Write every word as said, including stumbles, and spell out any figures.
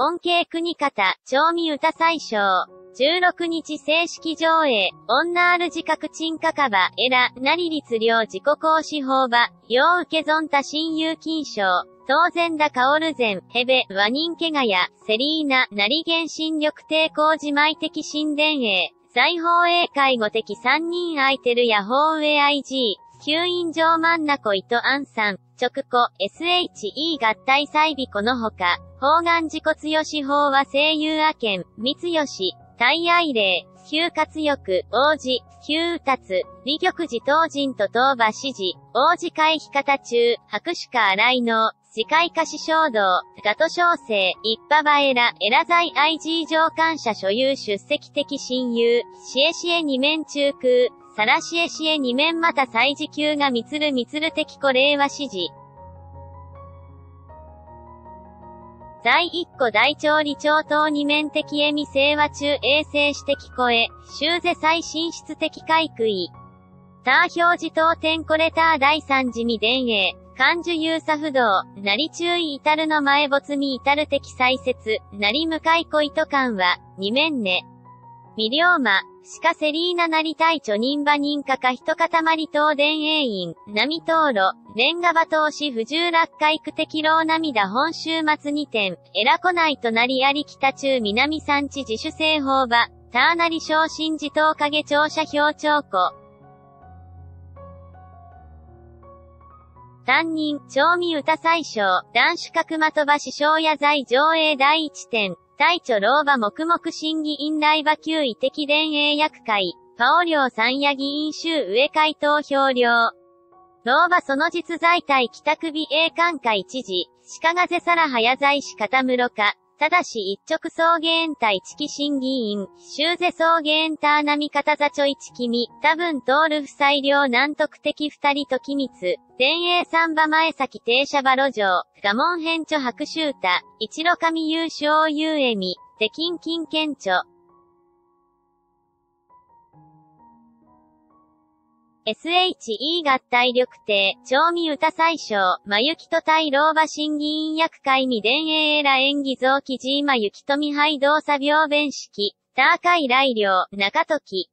恩恵国方、調味歌最小。じゅうろくにち正式上映、女ある自覚沈下かば、エラ、なり律令自己行使法場、よう受け損た親友金賞。当然だ薫る前、Hebe、和人けがや、Selina、なり原心力抵抗自舞的神殿営、在法営会護的三人空いてるや法上 アイジー、吸引上真ん中糸安さん、直子、エスエイチイー 合体祭美このほか、方眼自己強し法は声優阿見、三吉、大愛霊、旧活欲、王子、旧うたつ、李玉寺当人と当馬指示、王子回避方中、白手家荒井能、司会歌詞衝動、ガト小生、一派場エラ、エラ在 アイジー 上官者所有出席的親友、シエシエ二面中空、サラシエシエ二面また祭時級がみつるみつる的古令和指示。在一個大調理長等二面的恵美清和中衛生史的声、修是再進出的開喰。他表示等天コレター第三次未伝営、漢樹有差不動、なり注意至るの前没未至る的再説、なり向かい恋と感は、二面ね。未了魔、しかセリーナなり対著人馬人化か一塊等伝営員、波灯路、レンガ馬投資不従落下育的老涙本週末にてん、エラコ内となりあり北中南産地自主性法馬、ターナリ昇進自頭影庁舎表長庫。担任、調味歌最小、男子角的場師匠や在上映第一点。大著老馬黙々審議院来馬級異的連営役会、パオ領三夜議員州上会投票料。老馬その実在対北首栄官会知事、鹿がぜさら早在し片室か、ただし一直草原対地域審議員、州是草原ターナミ片座著一君、多分通る不裁量難得的二人と機密、伝営三馬前先停車馬路上、我門編著白州太、一路上優勝優恵美、で近近県著。エスエイチイー 合体力定、調味歌最小、真雪と対老馬審議院役会未伝営エラ演技造記 G 真雪と未配動作病弁式、ターカイ来領、中時。